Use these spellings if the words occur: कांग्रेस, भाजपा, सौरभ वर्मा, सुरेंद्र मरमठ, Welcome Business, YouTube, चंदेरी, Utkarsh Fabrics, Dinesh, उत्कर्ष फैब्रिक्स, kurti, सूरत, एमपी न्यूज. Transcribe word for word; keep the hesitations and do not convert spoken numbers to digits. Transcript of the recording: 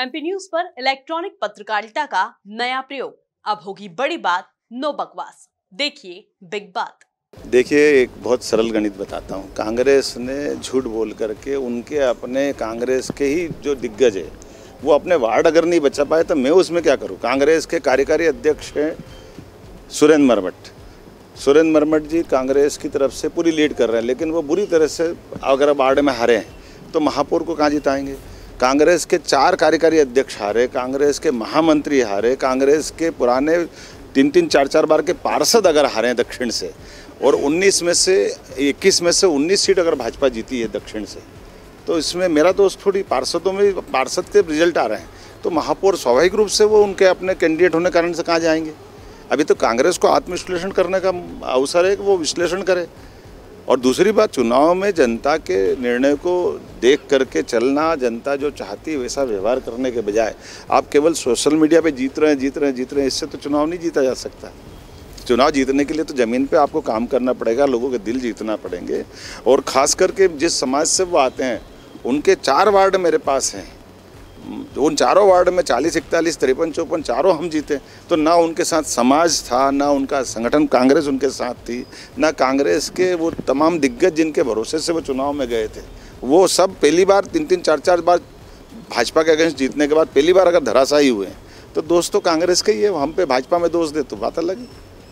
एमपी न्यूज पर इलेक्ट्रॉनिक पत्रकारिता का नया प्रयोग, अब होगी बड़ी बात, नो बकवास। देखिए बिग बात। देखिए, एक बहुत सरल गणित बताता हूँ। कांग्रेस ने झूठ बोल करके उनके अपने कांग्रेस के ही जो दिग्गज है वो अपने वार्ड अगर नहीं बचा पाए तो मैं उसमें क्या करूँ। कांग्रेस के कार्यकारी अध्यक्ष हैं सुरेंद्र मरमठ। सुरेंद्र मरमठ जी कांग्रेस की तरफ से पूरी लीड कर रहे हैं, लेकिन वो बुरी तरह से अगर वार्ड में हारे हैं तो महापौर को कहाँ जिताएंगे। कांग्रेस के चार कार्यकारी अध्यक्ष हारे, कांग्रेस के महामंत्री हारे, कांग्रेस के पुराने तीन तीन चार चार बार के पार्षद अगर हारे हैं दक्षिण से, और उन्नीस में से इक्कीस में से उन्नीस सीट अगर भाजपा जीती है दक्षिण से, तो इसमें मेरा दोस्त थोड़ी पार्षदों में पार्षद के रिजल्ट आ रहे हैं तो महापौर स्वाभाविक रूप से वो उनके अपने कैंडिडेट होने के कारण से कहाँ जाएंगे। अभी तो कांग्रेस को आत्मविश्लेषण करने का अवसर है कि वो विश्लेषण करे। और दूसरी बात, चुनाव में जनता के निर्णय को देख करके चलना, जनता जो चाहती है वैसा व्यवहार करने के बजाय आप केवल सोशल मीडिया पे जीत रहे हैं जीत रहे हैं जीत रहे हैं इससे तो चुनाव नहीं जीता जा सकता। चुनाव जीतने के लिए तो ज़मीन पे आपको काम करना पड़ेगा, लोगों के दिल जीतना पड़ेंगे। और ख़ास करके जिस समाज से वो आते हैं उनके चार वार्ड मेरे पास हैं, उन चारों वार्ड में चालीस इकतालीस तिरपन चौपन चारों हम जीते, तो ना उनके साथ समाज था, ना उनका संगठन कांग्रेस उनके साथ थी, ना कांग्रेस के वो तमाम दिग्गज जिनके भरोसे से वो चुनाव में गए थे वो सब पहली बार तीन तीन चार चार बार भाजपा के अगेंस्ट जीतने के बाद पहली बार अगर धराशायी हुए हैं तो दोस्तों कांग्रेस के ही है, हम पे भाजपा में दोष दे तो बात अलग है।